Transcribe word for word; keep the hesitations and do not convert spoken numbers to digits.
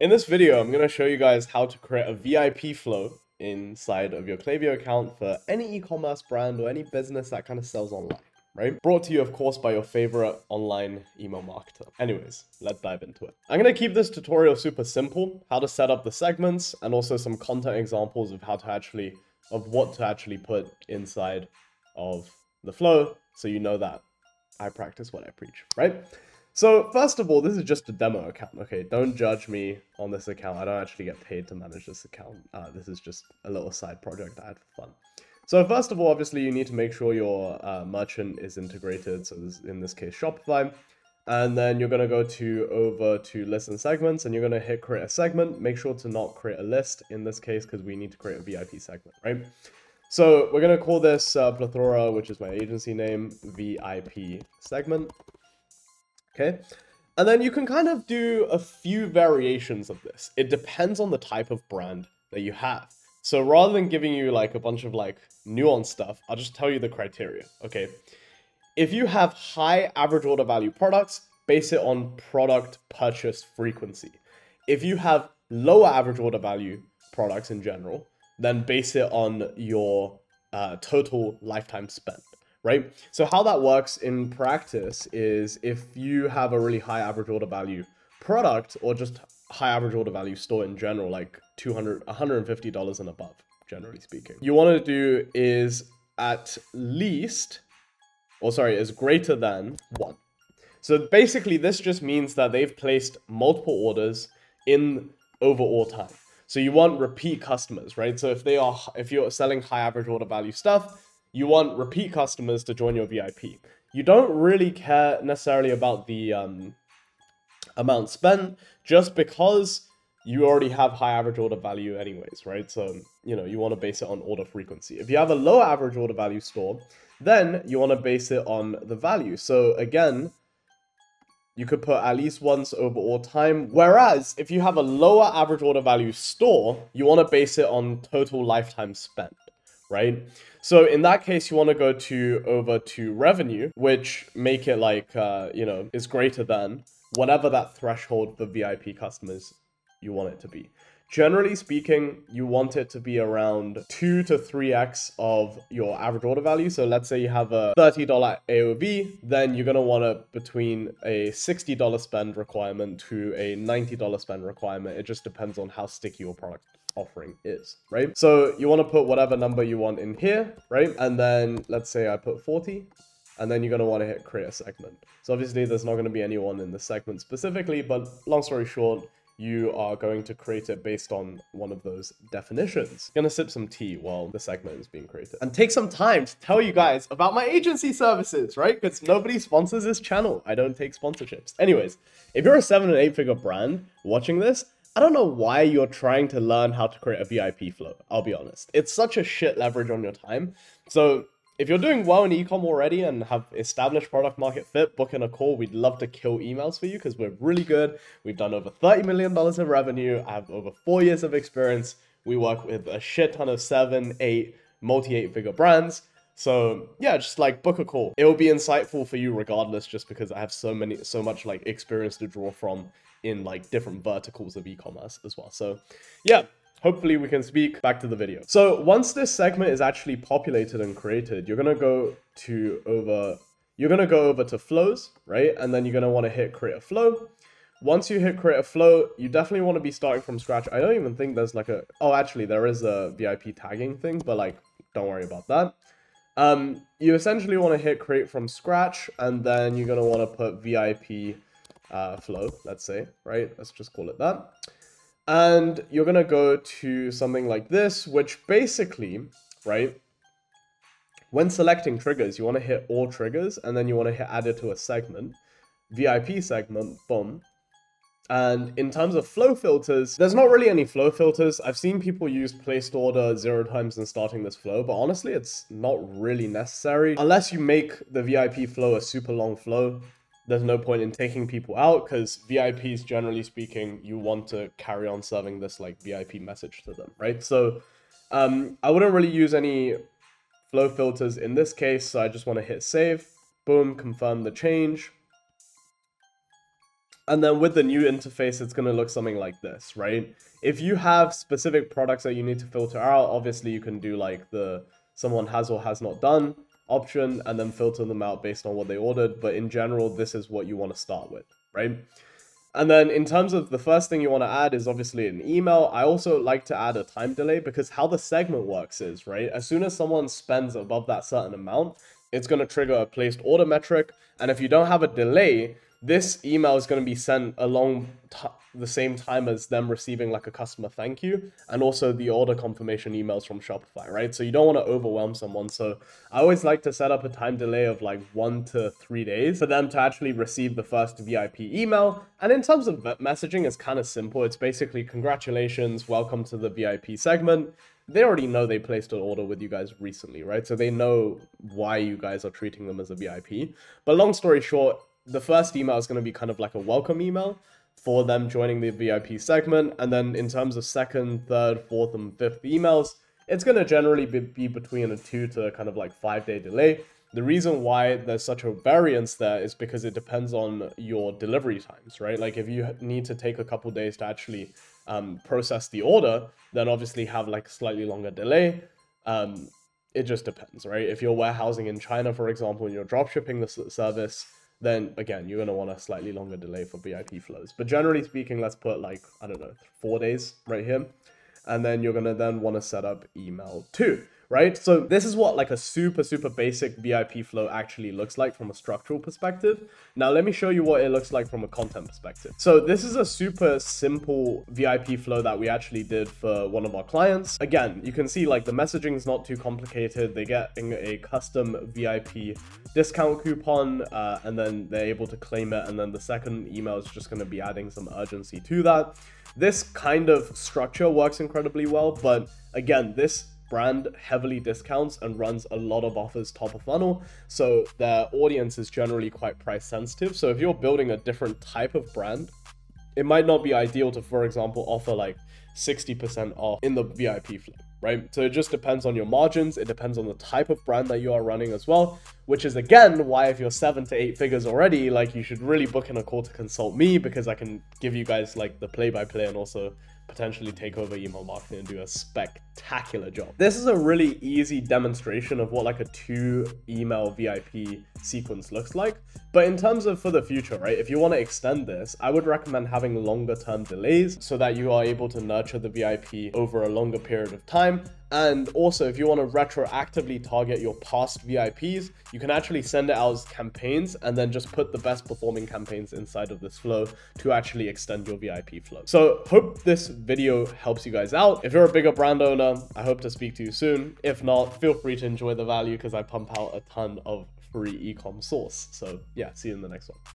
In this video, I'm going to show you guys how to create a V I P flow inside of your Klaviyo account for any e-commerce brand or any business that kind of sells online, right? Brought to you, of course, by your favorite online email marketer. Anyways, let's dive into it. I'm going to keep this tutorial super simple, how to set up the segments and also some content examples of how to actually, of what to actually put inside of the flow. So you know that I practice what I preach, right? So first of all, this is just a demo account, okay? Don't judge me on this account. I don't actually get paid to manage this account. Uh, this is just a little side project I had for fun. So first of all, obviously you need to make sure your uh, merchant is integrated. So this, in this case, Shopify. And then you're gonna go to over to list and segments and you're gonna hit create a segment. Make sure to not create a list in this case, because we need to create a V I P segment, right? So we're gonna call this uh, Plethora, which is my agency name, V I P segment. Okay, and then you can kind of do a few variations of this. It depends on the type of brand that you have. So rather than giving you like a bunch of like nuanced stuff, I'll just tell you the criteria. Okay, if you have high average order value products, base it on product purchase frequency. If you have lower average order value products in general, then base it on your uh, total lifetime spent. Right? So how that works in practice is if you have a really high average order value product or just high average order value store in general, like two hundred, one hundred fifty dollars and above, generally speaking, you want to do is at least, or sorry, is greater than one. So basically this just means that they've placed multiple orders in overall time. So you want repeat customers, right? So if they are, if you're selling high average order value stuff, you want repeat customers to join your V I P. You don't really care necessarily about the um, amount spent just because you already have high average order value anyways, right? So, you know, you want to base it on order frequency. If you have a low average order value store, then you want to base it on the value. So again, you could put at least once over all time. Whereas if you have a lower average order value store, you want to base it on total lifetime spent. Right? So in that case, you want to go to over to revenue, which make it like, uh, you know, is greater than whatever that threshold for V I P customers you want it to be. Generally speaking, you want it to be around two to three X of your average order value. So let's say you have a thirty dollar A O V, then you're going to want to between a sixty dollar spend requirement to a ninety dollar spend requirement. It just depends on how sticky your product offering is, right? So you want to put whatever number you want in here, right? And then let's say I put forty, and then you're going to want to hit create a segment. So obviously there's not going to be anyone in the segment specifically, but long story short, you are going to create it based on one of those definitions. I'm gonna sip some tea while the segment is being created and take some time to tell you guys about my agency services, right? Because nobody sponsors this channel. I don't take sponsorships. Anyways, if you're a seven and eight figure brand watching this, I don't know why you're trying to learn how to create a V I P flow. I'll be honest. It's such a shit leverage on your time. So if you're doing well in e-com already and have established product market fit, book in a call. We'd love to kill emails for you because we're really good. We've done over thirty million dollars in revenue. I have over four years of experience. We work with a shit ton of seven, eight, multi eight figure brands. So yeah, just like book a call. It will be insightful for you regardless, just because I have so many, so much like experience to draw from in like different verticals of e-commerce as well. So yeah, hopefully we can speak. Back to the video. So once this segment is actually populated and created, you're going to go to over, you're going to go over to flows, right? And then you're going to want to hit create a flow. Once you hit create a flow, you definitely want to be starting from scratch. I don't even think there's like a, oh, actually there is a V I P tagging thing, but like, don't worry about that. Um, you essentially want to hit create from scratch, and then you're going to want to put V I P uh, flow, let's say, right? Let's just call it that. And you're going to go to something like this, which basically, right, when selecting triggers, you want to hit all triggers, and then you want to hit add it to a segment, V I P segment, boom. And in terms of flow filters, there's not really any flow filters. I've seen people use placed order zero times in starting this flow, but honestly, it's not really necessary. Unless you make the V I P flow a super long flow, there's no point in taking people out because V I Ps, generally speaking, you want to carry on serving this like V I P message to them, right? So um, I wouldn't really use any flow filters in this case. So I just want to hit save, boom, confirm the change. And then with the new interface, it's going to look something like this, right? If you have specific products that you need to filter out, obviously you can do like the someone has or has not done option and then filter them out based on what they ordered. But in general, this is what you want to start with, right? And then in terms of the first thing you want to add is obviously an email. I also like to add a time delay because how the segment works is, right, as soon as someone spends above that certain amount, it's going to trigger a placed order metric. And if you don't have a delay, this email is going to be sent along the same time as them receiving like a customer thank you and also the order confirmation emails from Shopify, right? So you don't want to overwhelm someone. So I always like to set up a time delay of like one to three days for them to actually receive the first V I P email. And in terms of messaging, it's kind of simple. It's basically congratulations, welcome to the V I P segment. They already know they placed an order with you guys recently, right? So they know why you guys are treating them as a V I P. But long story short, the first email is going to be kind of like a welcome email for them joining the V I P segment. And then in terms of second, third, fourth, and fifth emails, it's going to generally be, be between a two to kind of like five day delay. The reason why there's such a variance there is because it depends on your delivery times, right? Like if you need to take a couple days to actually um, process the order, then obviously have like slightly longer delay. Um, it just depends, right? If you're warehousing in China, for example, and you're dropshipping the service, then again, you're going to want a slightly longer delay for V I P flows. But generally speaking, let's put like, I don't know, four days right here. And then you're going to then want to set up email two, right? So this is what like a super, super basic V I P flow actually looks like from a structural perspective. Now, let me show you what it looks like from a content perspective. So this is a super simple V I P flow that we actually did for one of our clients. Again, you can see like the messaging is not too complicated. They're getting a custom V I P discount coupon uh, and then they're able to claim it. And then the second email is just going to be adding some urgency to that. This kind of structure works incredibly well, but again, this brand heavily discounts and runs a lot of offers top of funnel. So their audience is generally quite price sensitive. So if you're building a different type of brand, it might not be ideal to, for example, offer like sixty percent off in the V I P flow, right? So it just depends on your margins. It depends on the type of brand that you are running as well, which is again, why if you're seven to eight figures already, like you should really book in a call to consult me because I can give you guys like the play-by-play and also potentially take over email marketing and do a spectacular job. This is a really easy demonstration of what like a two email V I P sequence looks like. But in terms of for the future, right, if you want to extend this, I would recommend having longer term delays so that you are able to nurture the V I P over a longer period of time. And also, if you want to retroactively target your past V I Ps, you can actually send it out as campaigns and then just put the best performing campaigns inside of this flow to actually extend your V I P flow. So hope this video helps you guys out. If you're a bigger brand owner, I hope to speak to you soon. If not, feel free to enjoy the value because I pump out a ton of free e-com source. So yeah, see you in the next one.